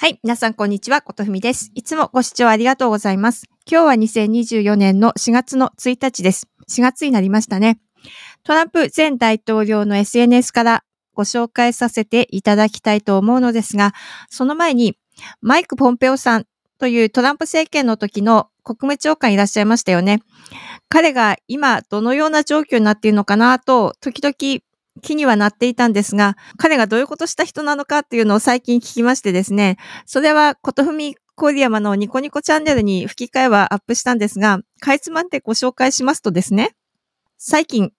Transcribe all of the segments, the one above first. はい。皆さん、こんにちは。ことふみです。いつもご視聴ありがとうございます。今日は2024年の4月の1日です。4月になりましたね。トランプ前大統領の SNS からご紹介させていただきたいと思うのですが、その前にマイク・ポンペオさんというトランプ政権の時の国務長官いらっしゃいましたよね。彼が今どのような状況になっているのかなと、時々気にはなっていたんですが、彼がどういうことした人なのかっていうのを最近聞きましてですね、それはことふみ郡山のニコニコチャンネルに吹き替えはアップしたんですが、かいつまんでご紹介しますとですね、最近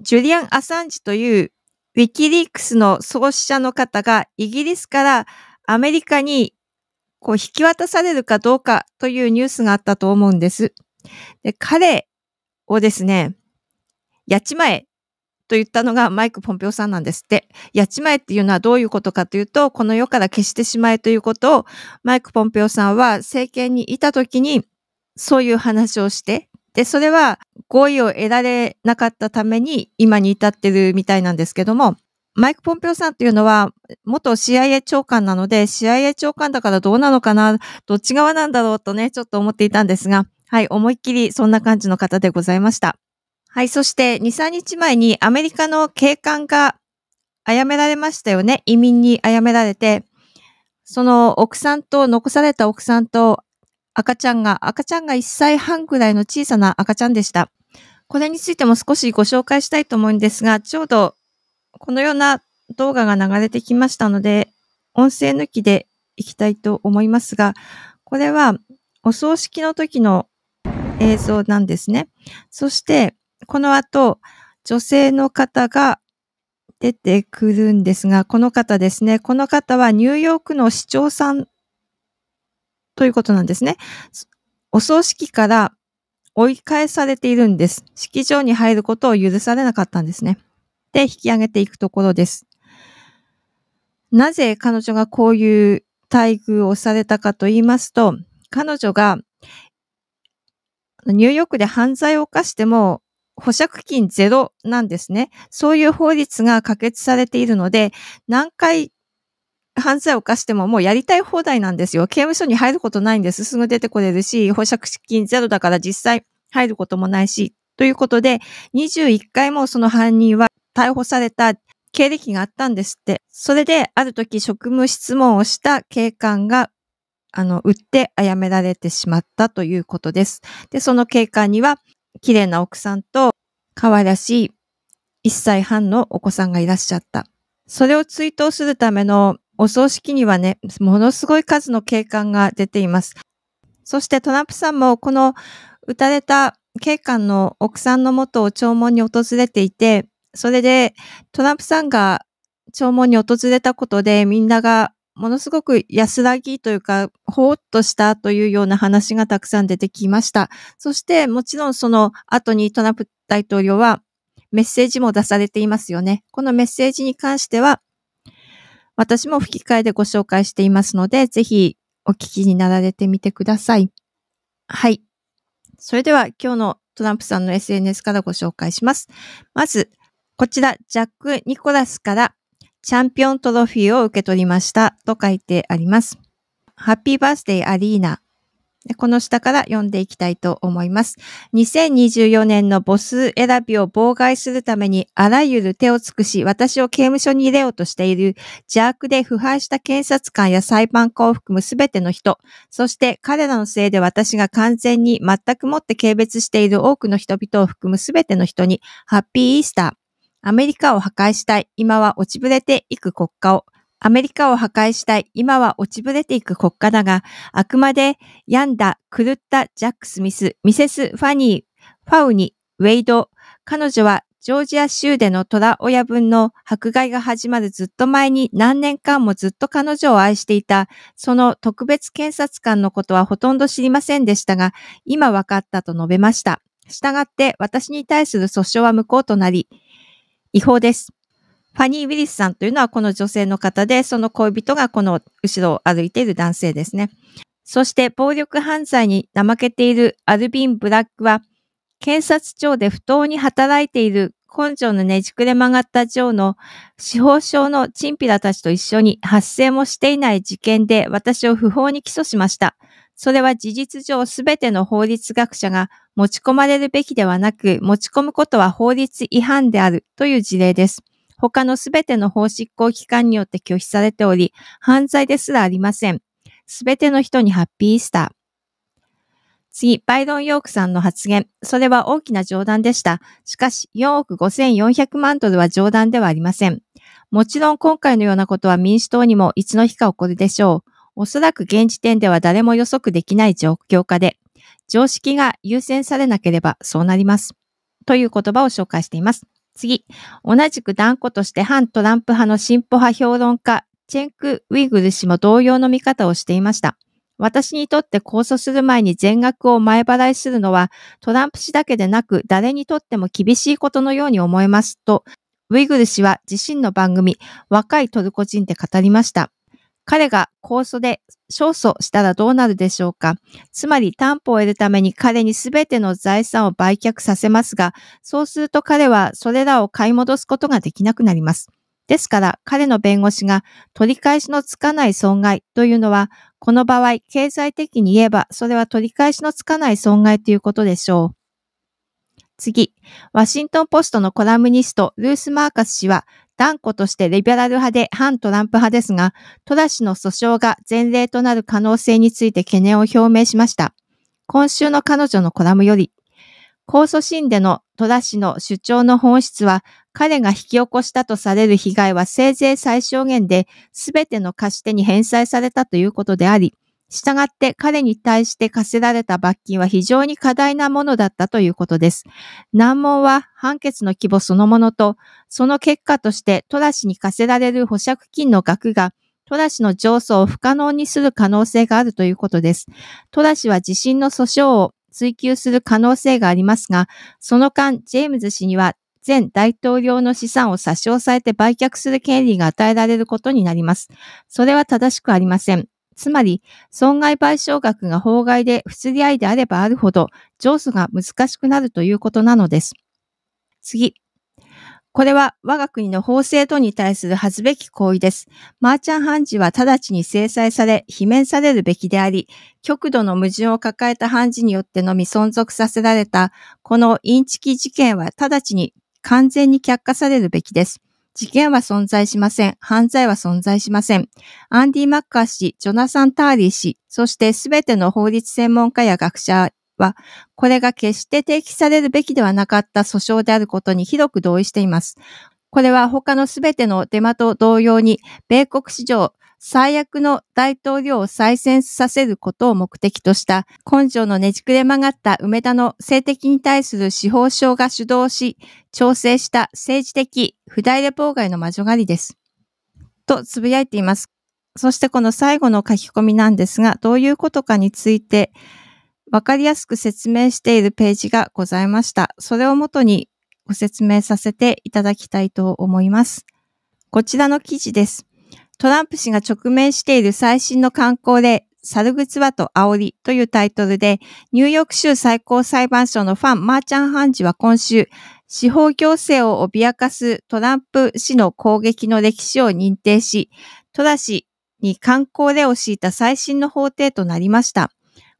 ジュリアン・アサンジというウィキリークスの創始者の方がイギリスからアメリカに引き渡されるかどうかというニュースがあったと思うんです。で、彼をですね、やっちまえと言ったのがマイク・ポンペオさんなんですって。やっちまえっていうのはどういうことかというと、この世から消してしまえということをマイク・ポンペオさんは政権にいた時にそういう話をして、で、それは合意を得られなかったために今に至ってるみたいなんですけども、マイク・ポンペオさんというのは元 CIA 長官なので、CIA 長官だからどうなのかな、どっち側なんだろうとね、ちょっと思っていたんですが、はい、思いっきりそんな感じの方でございました。はい、そして2、3日前にアメリカの警官が殺められましたよね。移民に殺められて、その奥さんと、残された奥さんと赤ちゃんが1歳半ぐらいの小さな赤ちゃんでした。これについても少しご紹介したいと思うんですが、ちょうどこのような動画が流れてきましたので、音声抜きでいきたいと思いますが、これはお葬式の時の映像なんですね。そして、この後、女性の方が出てくるんですが、この方ですね。この方はニューヨークの市長さんということなんですね。お葬式から追い返されているんです。式場に入ることを許されなかったんですね。で、引き上げていくところです。なぜ彼女がこういう待遇をされたかと言いますと、彼女がニューヨークで犯罪を犯しても、保釈金ゼロなんですね。そういう法律が可決されているので、何回犯罪を犯してももうやりたい放題なんですよ。刑務所に入ることないんです。すぐ出てこれるし、保釈金ゼロだから実際入ることもないし、ということで、21回もその犯人は逮捕された経歴があったんですって。それで、ある時職務質問をした警官が、撃って殺められてしまったということです。で、その警官には、綺麗な奥さんと可愛らしい1歳半のお子さんがいらっしゃった。それを追悼するためのお葬式にはね、ものすごい数の警官が出ています。そしてトランプさんもこの撃たれた警官の奥さんの元を弔問に訪れていて、それでトランプさんが弔問に訪れたことでみんながものすごく安らぎというか、ほーっとしたというような話がたくさん出てきました。そして、もちろんその後にトランプ大統領はメッセージも出されていますよね。このメッセージに関しては、私も吹き替えでご紹介していますので、ぜひお聞きになられてみてください。はい。それでは今日のトランプさんの SNS からご紹介します。まず、こちら、ジャック・ニコラスから、チャンピオントロフィーを受け取りましたと書いてあります。ハッピーバースデーアリーナ。この下から読んでいきたいと思います。2024年のボス選びを妨害するためにあらゆる手を尽くし、私を刑務所に入れようとしている邪悪で腐敗した検察官や裁判官を含むすべての人、そして彼らのせいで私が完全に全くもって軽蔑している多くの人々を含むすべての人にハッピーイースター。アメリカを破壊したい。今は落ちぶれていく国家を。アメリカを破壊したい。今は落ちぶれていく国家だが、あくまで病んだ、狂ったジャック・スミス、ミセス・ファニー、ファウニ、ウェイド。彼女はジョージア州での虎親分の迫害が始まるずっと前に何年間もずっと彼女を愛していた。その特別検察官のことはほとんど知りませんでしたが、今わかったと述べました。したがって私に対する訴訟は無効となり、違法です。ファニー・ウィリスさんというのはこの女性の方で、その恋人がこの後ろを歩いている男性ですね。そして暴力犯罪に怠けているアルビン・ブラックは、検察庁で不当に働いている根性のねじくれ曲がったジョーの司法省のチンピラたちと一緒に発生もしていない事件で私を不法に起訴しました。それは事実上すべての法律学者が持ち込まれるべきではなく、持ち込むことは法律違反であるという事例です。他のすべての法執行機関によって拒否されており、犯罪ですらありません。すべての人にハッピーイースター。次、バイロン・ヨークさんの発言。それは大きな冗談でした。しかし、4億5400万ドルは冗談ではありません。もちろん今回のようなことは民主党にもいつの日か起こるでしょう。おそらく現時点では誰も予測できない状況下で、常識が優先されなければそうなります。という言葉を紹介しています。次、同じく断固として反トランプ派の進歩派評論家、チェンク・ウィグル氏も同様の見方をしていました。私にとって控訴する前に全額を前払いするのはトランプ氏だけでなく誰にとっても厳しいことのように思えますと、ウィグル氏は自身の番組、若いトルコ人で語りました。彼が控訴で勝訴したらどうなるでしょうか。つまり担保を得るために彼にすべての財産を売却させますが、そうすると彼はそれらを買い戻すことができなくなります。ですから彼の弁護士が取り返しのつかない損害というのは、この場合経済的に言えばそれは取り返しのつかない損害ということでしょう。次、ワシントンポストのコラムニストルース・マーカス氏は、断固としてリベラル派で反トランプ派ですが、トラ氏の訴訟が前例となる可能性について懸念を表明しました。今週の彼女のコラムより、控訴審でのトラ氏の主張の本質は、彼が引き起こしたとされる被害はせいぜい最小限で、すべての貸し手に返済されたということであり、したがって彼に対して課せられた罰金は非常に過大なものだったということです。難問は判決の規模そのものと、その結果としてトラ氏に課せられる保釈金の額がトラ氏の上訴を不可能にする可能性があるということです。トラ氏は自身の訴訟を追求する可能性がありますが、その間ジェームズ氏には前大統領の資産を差し押さえて売却する権利が与えられることになります。それは正しくありません。つまり、損害賠償額が法外で不釣り合いであればあるほど、上訴が難しくなるということなのです。次。これは我が国の法制度に対する恥ずべき行為です。マーチャン判事は直ちに制裁され、罷免されるべきであり、極度の矛盾を抱えた判事によってのみ存続させられた、このインチキ事件は直ちに完全に却下されるべきです。事件は存在しません。犯罪は存在しません。アンディ・マッカー氏、ジョナサン・ターリー氏、そしてすべての法律専門家や学者は、これが決して提起されるべきではなかった訴訟であることに広く同意しています。これは他のすべてのデマと同様に、米国史上最悪の大統領を再選させることを目的とした、根性のねじくれ曲がった梅田の性的に対する司法省が主導し、調整した政治的不代理妨害の魔女狩りです。と呟いています。そしてこの最後の書き込みなんですが、どういうことかについてわかりやすく説明しているページがございました。それをもとにご説明させていただきたいと思います。こちらの記事です。トランプ氏が直面している最新の観光例、猿靴輪と煽りというタイトルで、ニューヨーク州最高裁判所のファン・マーチャン判事は今週、司法行政を脅かすトランプ氏の攻撃の歴史を認定し、トラ氏に観光例を敷いた最新の法廷となりました。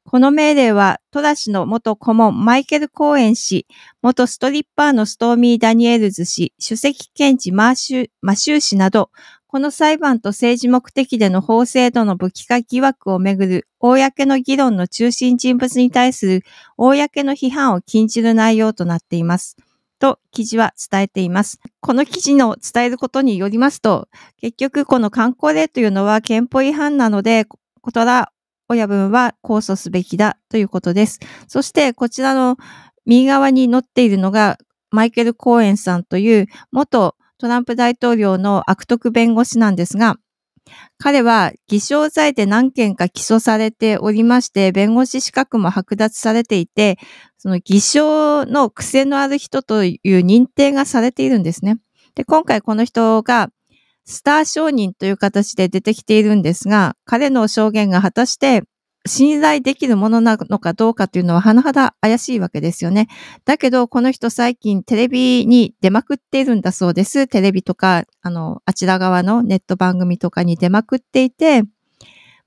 この命令は、トラ氏の元顧問マイケル・コーエン氏、元ストリッパーのストーミー・ダニエルズ氏、首席検事マシュー氏など、この裁判と政治目的での法制度の武器化疑惑をめぐる公の議論の中心人物に対する公の批判を禁じる内容となっています。と記事は伝えています。この記事の伝えることによりますと、結局この観光例というのは憲法違反なので、ことら親分は控訴すべきだということです。そしてこちらの右側に載っているのがマイケル・コーエンさんという元トランプ大統領の悪徳弁護士なんですが、彼は偽証罪で何件か起訴されておりまして、弁護士資格も剥奪されていて、その偽証の癖のある人という認定がされているんですね。で、今回この人がスター証人という形で出てきているんですが、彼の証言が果たして信頼できるものなのかどうかというのは甚だ怪しいわけですよね。だけどこの人最近テレビに出まくっているんだそうです。テレビとかあちら側のネット番組とかに出まくっていて、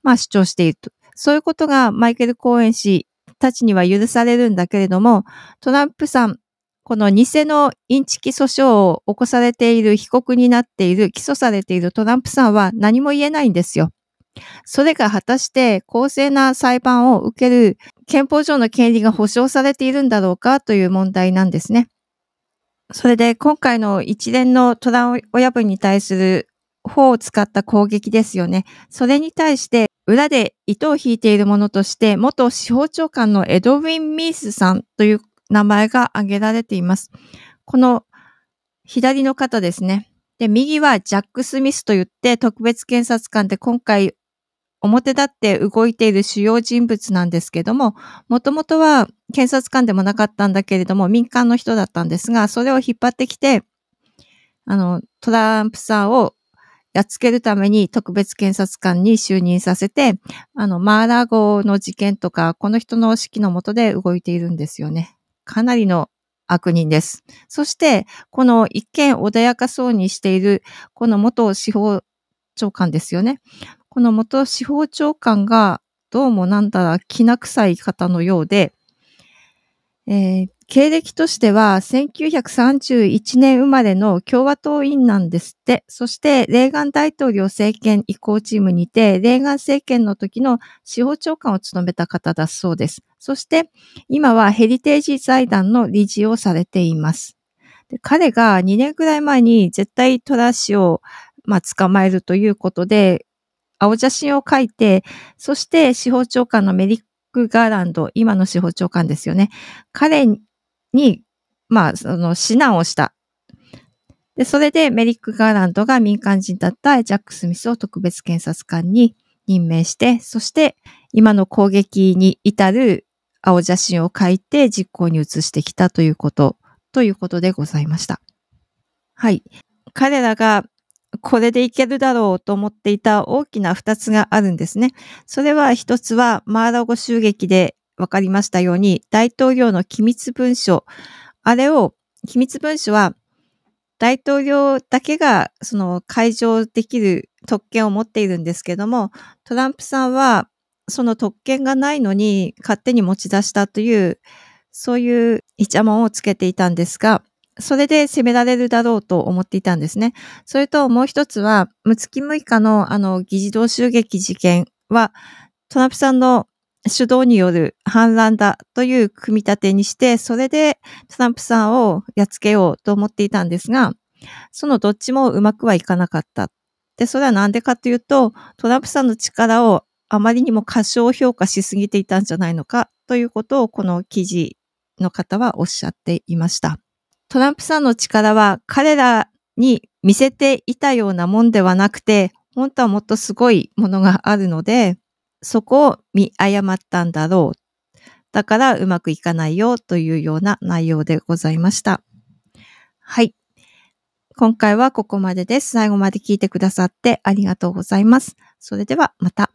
まあ主張していると。そういうことがマイケル・コーエン氏たちには許されるんだけれども、トランプさん、この偽のインチキ訴訟を起こされている、被告になっている、起訴されているトランプさんは何も言えないんですよ。それが果たして公正な裁判を受ける憲法上の権利が保障されているんだろうかという問題なんですね。それで今回の一連のトラン親分に対する法を使った攻撃ですよね。それに対して裏で糸を引いているものとして元司法長官のエドウィン・ミースさんという名前が挙げられています。この左の方ですね。で、右はジャック・スミスといって特別検察官で今回表立って動いている主要人物なんですけども、もともとは検察官でもなかったんだけれども、民間の人だったんですが、それを引っ張ってきて、トランプさんをやっつけるために特別検察官に就任させて、マーラー号の事件とか、この人の指揮の下で動いているんですよね。かなりの悪人です。そして、この一見穏やかそうにしている、この元司法長官ですよね。この元司法長官がどうもなんだらきな臭い方のようで、経歴としては1931年生まれの共和党員なんですって。そしてレーガン大統領政権移行チームにて、レーガン政権の時の司法長官を務めた方だそうです。そして今はヘリテージ財団の理事をされています。で、彼が2年くらい前に絶対トラ氏を、捕まえるということで、青写真を書いて、そして司法長官のメリック・ガーランド、今の司法長官ですよね。彼に、指南をした。で、それでメリック・ガーランドが民間人だったジャック・スミスを特別検察官に任命して、そして今の攻撃に至る青写真を書いて実行に移してきたということでございました。はい。彼らがこれでいけるだろうと思っていた大きな2つがあるんですね。それは1つはマーラゴ襲撃で分かりましたように大統領の機密文書、機密文書は大統領だけがその開示できる特権を持っているんですけども、トランプさんはその特権がないのに勝手に持ち出したというそういうイチャモンをつけていたんですが、それで責められるだろうと思っていたんですね。それともう一つは、月6日の議事堂襲撃事件は、トランプさんの主導による反乱だという組み立てにして、それでトランプさんをやっつけようと思っていたんですが、そのどっちもうまくはいかなかった。で、それはなんでかというと、トランプさんの力をあまりにも過小評価しすぎていたんじゃないのかということをこの記事の方はおっしゃっていました。トランプさんの力は彼らに見せていたようなもんではなくて、本当はもっとすごいものがあるので、そこを見誤ったんだろう。だからうまくいかないよというような内容でございました。はい。今回はここまでです。最後まで聞いてくださってありがとうございます。それではまた。